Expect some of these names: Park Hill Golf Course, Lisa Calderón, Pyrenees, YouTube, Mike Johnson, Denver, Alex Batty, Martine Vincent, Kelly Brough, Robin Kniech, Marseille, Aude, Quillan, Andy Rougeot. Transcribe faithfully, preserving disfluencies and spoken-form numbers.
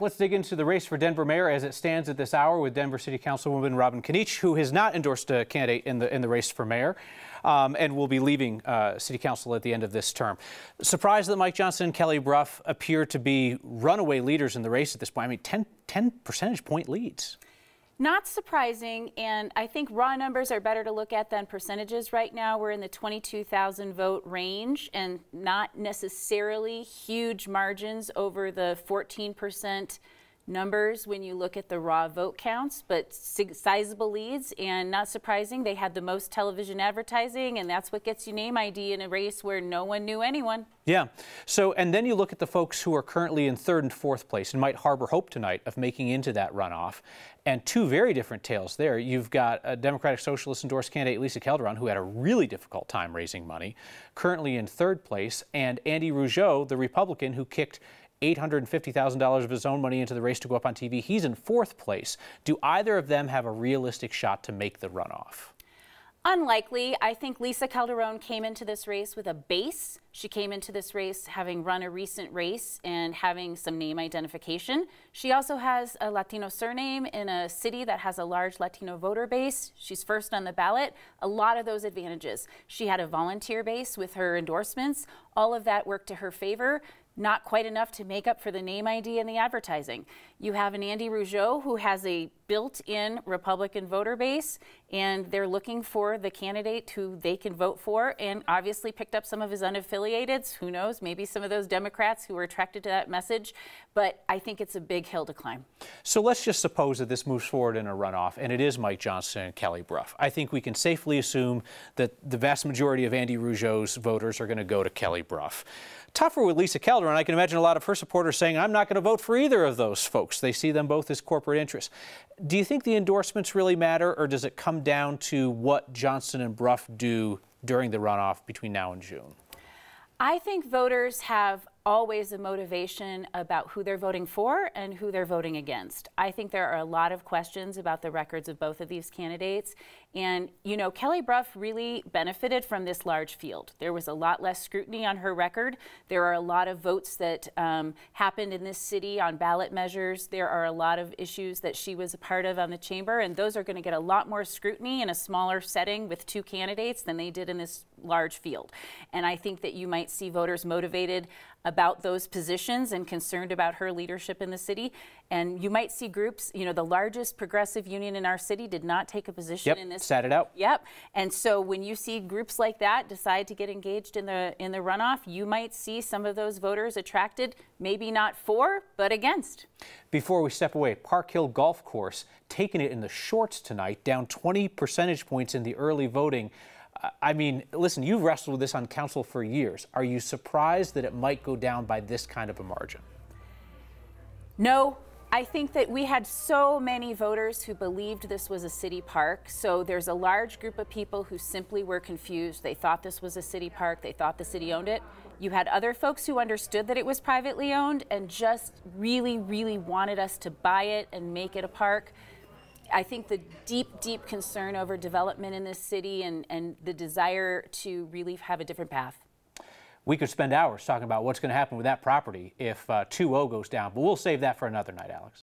Let's dig into the race for Denver mayor as it stands at this hour with Denver City Councilwoman Robin Kniech, who has not endorsed a candidate in the in the race for mayor, um, and will be leaving uh, City Council at the end of this term. Surprised that Mike Johnson and Kelly Brough appear to be runaway leaders in the race at this point. I mean, ten, ten percentage point leads. Not surprising, and I think raw numbers are better to look at than percentages right now. We're in the twenty-two thousand vote range and not necessarily huge margins over the fourteen percent numbers when you look at the raw vote counts, but sizable leads. And not surprising, they had the most television advertising, and that's what gets you name I D in a race where no one knew anyone. Yeah. So, and then you look at the folks who are currently in third and fourth place and might harbor hope tonight of making into that runoff, and two very different tales there. You've got a Democratic Socialist endorsed candidate, Lisa Calderón, who had a really difficult time raising money, currently in third place, and Andy Rougeot, the Republican, who kicked eight hundred fifty thousand dollars of his own money into the race to go up on T V. He's in fourth place. Do either of them have a realistic shot to make the runoff? Unlikely. I think Lisa Calderón came into this race with a base. She came into this race having run a recent race and having some name identification. She also has a Latino surname in a city that has a large Latino voter base. She's first on the ballot. A lot of those advantages. She had a volunteer base with her endorsements. All of that worked to her favor. Not quite enough to make up for the name I D and the advertising. You have an Andy Rougeot who has a built-in Republican voter base, and they're looking for the candidate who they can vote for, and obviously picked up some of his unaffiliateds. Who knows, maybe some of those Democrats who were attracted to that message, but I think it's a big hill to climb. So let's just suppose that this moves forward in a runoff, and it is Mike Johnson and Kelly Brough. I think we can safely assume that the vast majority of Andy Rougeot's voters are going to go to Kelly Brough. Tougher with Lisa Calderón. And I can imagine a lot of her supporters saying, I'm not going to vote for either of those folks. They see them both as corporate interests. Do you think the endorsements really matter, or does it come down to what Johnson and Brough do during the runoff between now and June? I think voters have always a motivation about who they're voting for and who they're voting against. I think there are a lot of questions about the records of both of these candidates. And, you know, Kelly Brough really benefited from this large field. There was a lot less scrutiny on her record. There are a lot of votes that um, happened in this city on ballot measures. There are a lot of issues that she was a part of on the chamber, and those are going to get a lot more scrutiny in a smaller setting with two candidates than they did in this large field. And I think that you might see voters motivated about those positions and concerned about her leadership in the city. And you might see groups, you know, the largest progressive union in our city did not take a position yep, in this. Sat it out. Yep. And so when you see groups like that decide to get engaged in the in the runoff, you might see some of those voters attracted, maybe not for, but against. Before we step away, Park Hill Golf Course taking it in the shorts tonight, down twenty percentage points in the early voting. I mean, listen, you've wrestled with this on council for years. Are you surprised that it might go down by this kind of a margin? No. I think that we had so many voters who believed this was a city park. So there's a large group of people who simply were confused. They thought this was a city park. They thought the city owned it. You had other folks who understood that it was privately owned and just really, really wanted us to buy it and make it a park. I think the deep, deep concern over development in this city and, and the desire to really have a different path. We could spend hours talking about what's going to happen with that property if uh, two oh goes down, but we'll save that for another night, Alex.